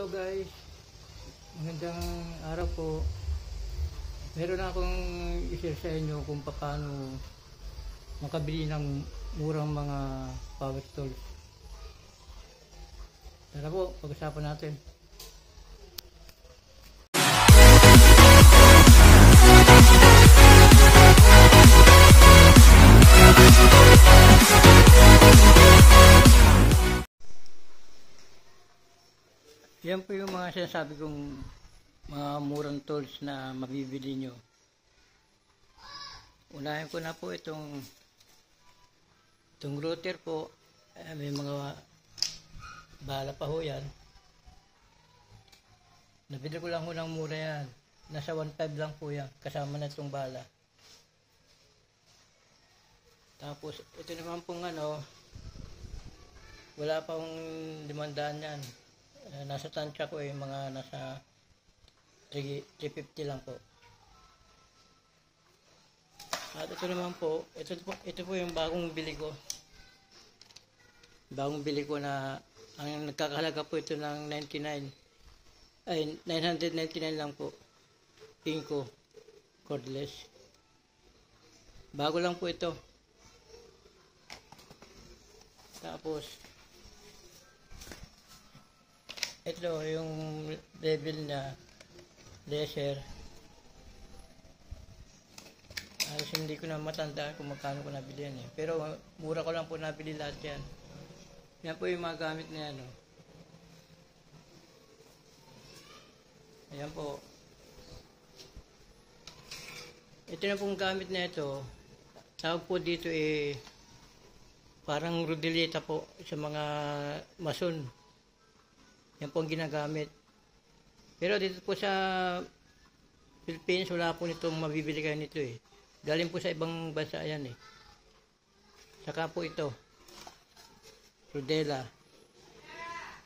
Hello guys, magandang araw po. Meron akong i-share sa inyo kung paano makabili ng murang mga power tools. Tara po, pag-usapan natin. Yan po yung mga sinasabi kong mga murang tools na mabibili nyo. Unahin ko na po itong router po. May mga bala pa ho yan. Nabili ko lang ho ng mura yan. Nasa 1.5 lang po yan. Kasama na itong bala. Tapos ito naman pong wala pang 500 yan. Nasa tansya ko ay mga nasa 350 lang po. At ito naman po, ito po yung bagong bili ko na ang nagkakahalaga po ito ng 999 lang po. Inco cordless, bago lang po ito. Tapos ito yung bevel na laser. Ayos, hindi ko na matandaan kung magkano ko nabili yan eh. Pero mura ko lang po nabili lahat yan. Yan po yung mga gamit na yan. Ayan po. Ito na pong gamit na ito. Tawag po dito parang rodileta po sa mga mason. Yan po ang ginagamit. Pero dito po sa Philippines, wala po nitong mabibili kayo nito eh. Galing po sa ibang bansa yan eh. Saka po ito. Rodela.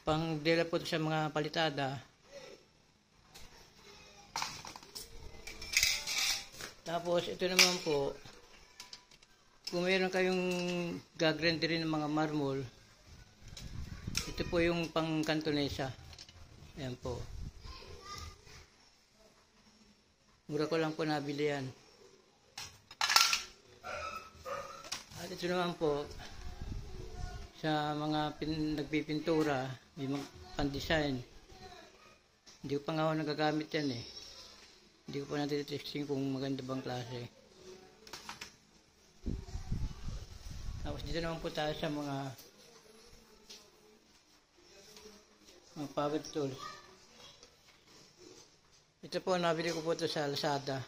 Pang-rodela po ito sa mga palitada. Tapos ito naman po. Kung meron kayong gagrenderin ng mga marmol, ito po yung pang-kantonesa. Ayan po. Mura ko lang po nabili yan. At ito naman po, sa mga nagpipintura, may mga pan-design. Hindi ko pa nga ako nagagamit yan eh. Hindi ko pa natitesting kung maganda bang klase. Tapos dito naman po tayo sa mga power tools. Ito po, nabili ko po ito sa Lazada.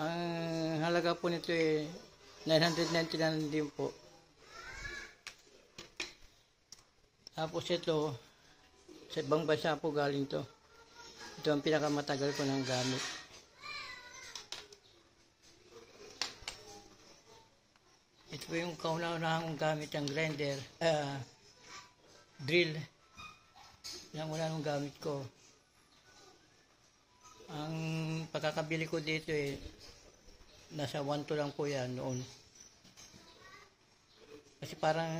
Ang halaga po nito ay 999 din po. Tapos ito, sa ibang bansa po galing to. Ito ang pinakamatagal ko ng gamit. Ito po yung kauna-unahang gamit ng grinder, drill. Yan, wala nung gamit ko. Ang pagkakabili ko dito nasa 1.2 lang po yan noon. Kasi parang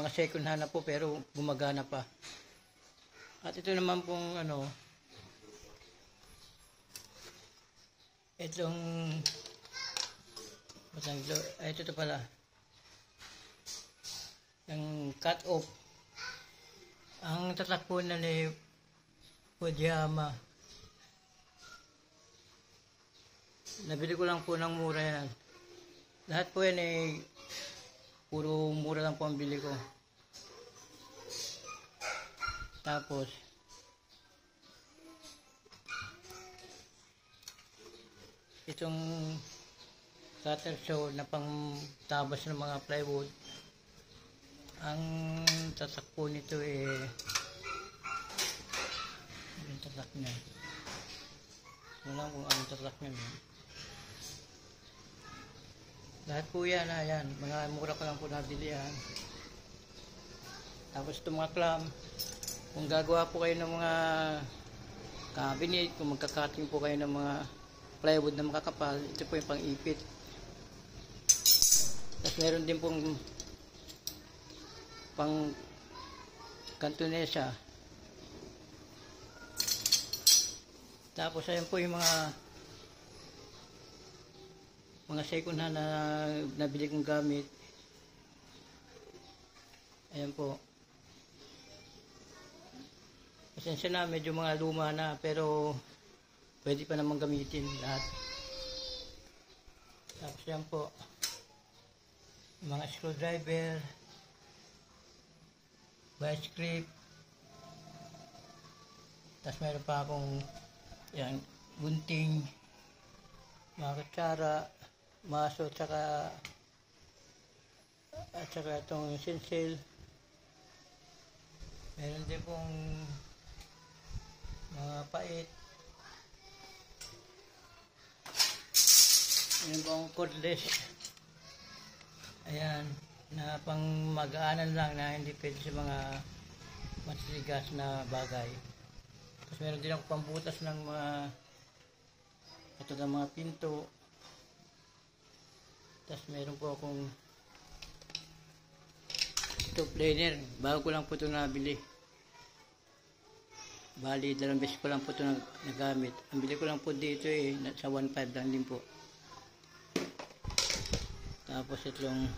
mga second hand na po, pero gumagana pa. At ito naman pong ito pala yung cut off. Ang tatak po na ni Fujiyama. Nabili ko lang po ng mura yan. Lahat po yan puro mura lang po ang bili ko. Tapos itong cutter saw na pang tabas ng mga plywood. Ang tatak po nito yung tatak niya. Wala kung anong tatak niya. Lahat po yan, ayan. Mga mura ko lang po nabili yan. Tapos itong mga clamp. Kung gagawa po kayo ng mga cabinet, kung magka-cutting po kayo ng mga plywood na makakapal, ito po yung pang-ipit. Tapos meron din pong pang kantonesa Tapos ayan po yung mga second hand na nabili kong gamit. Ayan po. Pasensya na, medyo mga luma na, pero pwede pa naman gamitin lahat. Tapos yan po, mga screwdriver, vice grip. Tapos meron pa akong yan, gunting, mga kutsara, maso, at saka itong sinsil. Meron din pong mga pait. Meron pong cordless. Ayan, na pang mag-aanan lang na hindi pwede sa mga matitigas na bagay. Tapos meron din ako pambutas ng mga katulad ng mga pinto. Tapos meron po akong top planer, bago ko lang po ito nabili. Bali, dalawang beses ko lang po ito nagamit. Ang bili ko lang po dito sa 1.5 lang din po. Tapos itong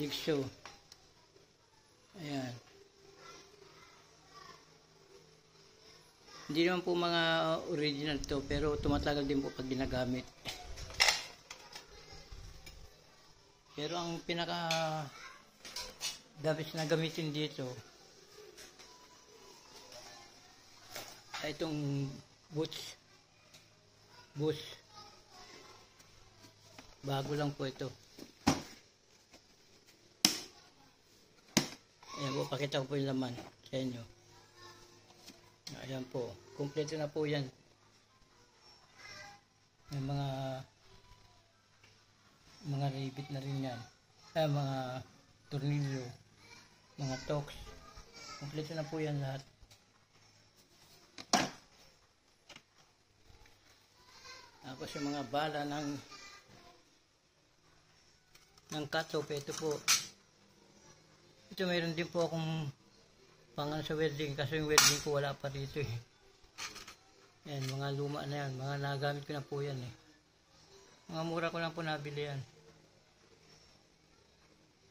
jigsaw. Ayan. Hindi naman po mga original to, pero tumatagal din po pag ginagamit. Pero ang pinaka dapat na gamitin dito ay itong boots. Bago lang po ito. Ayan po, pakita ko po yung laman sa inyo. Ayan po, kumpleto na po yan. May mga rivet na rin yan, mga tornilyo, mga torx, kompleto na po yan lahat. Tapos yung mga bala ng cut-off, ito po, ito mayroon din po akong pangan sa welding, kasi yung welding ko wala pa dito Yan, mga luma na yan, mga nagamit ko na po yan mga mura ko lang po nabili yan.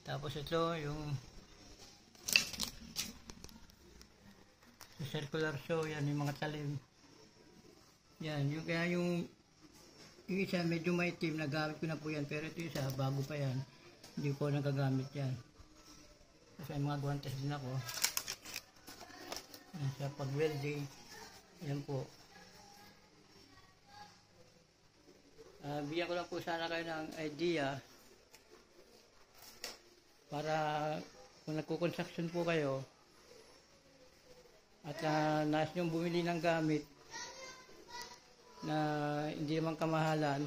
Tapos ito yung circular saw, yan yung mga talim. Yan, yung isa medyo maitim, nagamit ko na po yan, pero ito isa bago pa yan. Hindi ko nagagamit yan. Kasi mga guantes din ako. Yan, sa pag-welding, yan po. Bigyan ko lang po sana kayo ng idea para kung nagkukonstruction po kayo at nais nyong bumili ng gamit na hindi naman kamahalan,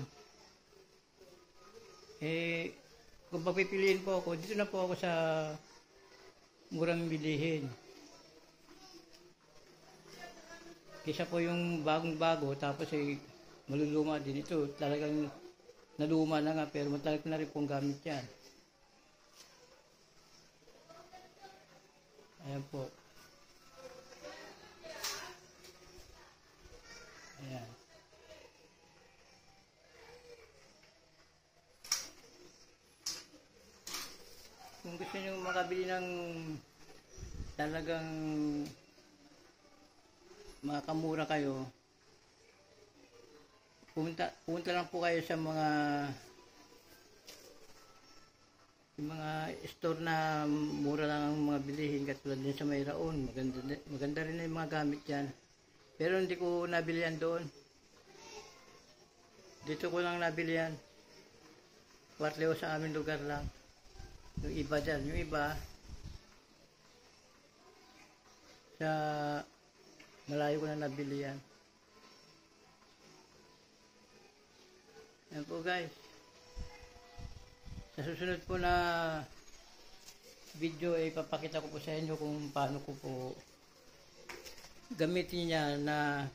kung pagpipiliin po ako, dito na po ako sa murang bilihin. Kaysa po yung bagong-bago, tapos maluluma din ito. Talagang naluma na nga, pero matagal na rin pong gamit yan. Ayan po. Ayan. Kung gusto nyo makabili ng talagang makamura kayo, pumunta lang po kayo sa mga store na mura lang ang mga bilihin, katulad din sa Mayroon. Maganda rin na yung mga gamit yan. Pero hindi ko nabili yan doon. Dito ko lang nabili yan. Partleho sa aming lugar lang. Yung iba dyan. Yung iba sa malayo ko na nabili yan. Ayan po guys. Sa susunod po na video ipapakita ko po sa inyo kung paano ko po gamitin niya na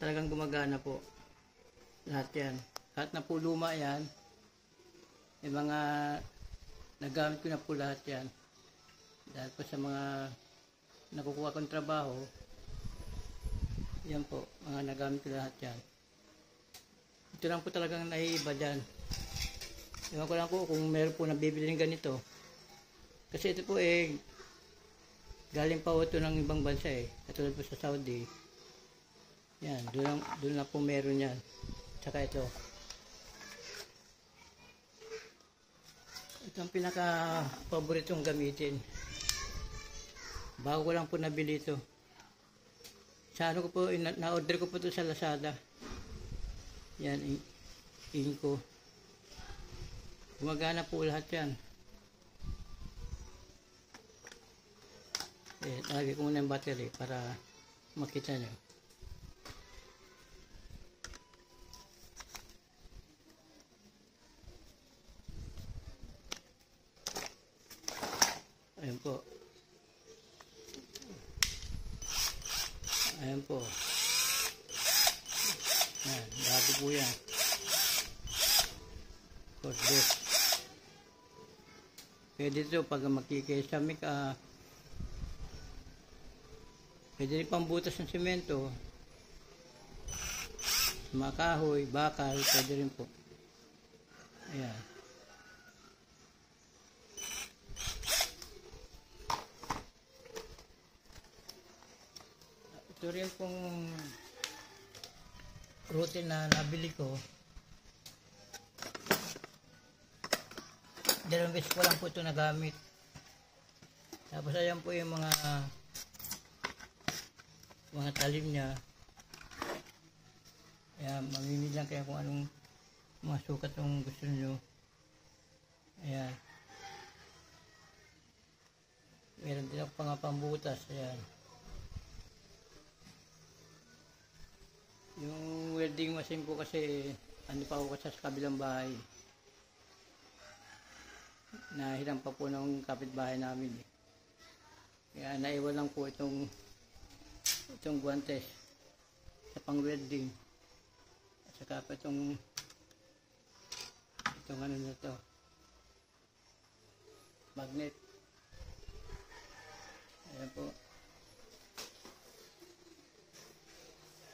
talagang gumagana po lahat yan. Lahat na po luma yan, mga nagamit ko na po lahat yan dahil po sa mga nakukuha kong trabaho. Yan po, mga nagamit ko lahat yan. Ito lang po talagang naiiba dyan. Ewan ko lang po kung meron po nabibili ng ganito. Kasi ito po eh, galing pa ito ng ibang bansa eh. Katulad po sa Saudi. Yan, doon lang po meron yan. Tsaka ito. Ito ang pinaka-paboritong gamitin. Bago ko lang po nabili ito. Sa ano ko po, na-order ko po ito sa Lazada. Yan, inko. Gumagana po lahat yan. Eh, lagay ko muna yung battery para makita nyo. Ayan po. Ayan po. Ayan, bago po yan. Cordless. Pwede ito pag makikisamik, pwede rin pambutas ng semento, makahoy, bakal, pwede rin po. Ayan. Ito rin pong routine na nabili ko. Dalawang beses ko lang po ito nagamit. Tapos ayan po yung mga talim niya. Ayan, mamimili lang kayo kung anong mga sukat yung gusto nyo. Ayan. Meron din ako pangapambutas. Ayan. Yung welding machine ko kasi ano pa ako kasi sa kabilang bahay. Nahiram pa po ng kapitbahay namin. Kaya naiwan lang po itong guwantes sa pang-welding. At saka pa itong ano na to. Magnet. Ayan po.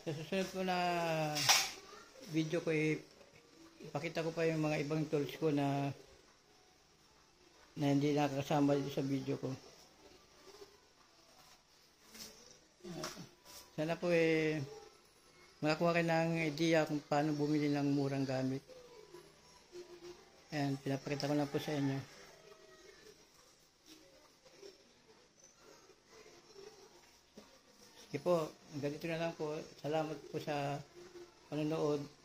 Sa susunod po na video ko, ipakita ko pa yung mga ibang tools ko na hindi nakakasama dito sa video ko. Sana po makakuha kayo ng idea kung paano bumili ng murang gamit. Ayan, pinapakita ko na po sa inyo. Sige po, ganito na lang po. Salamat po sa panonood.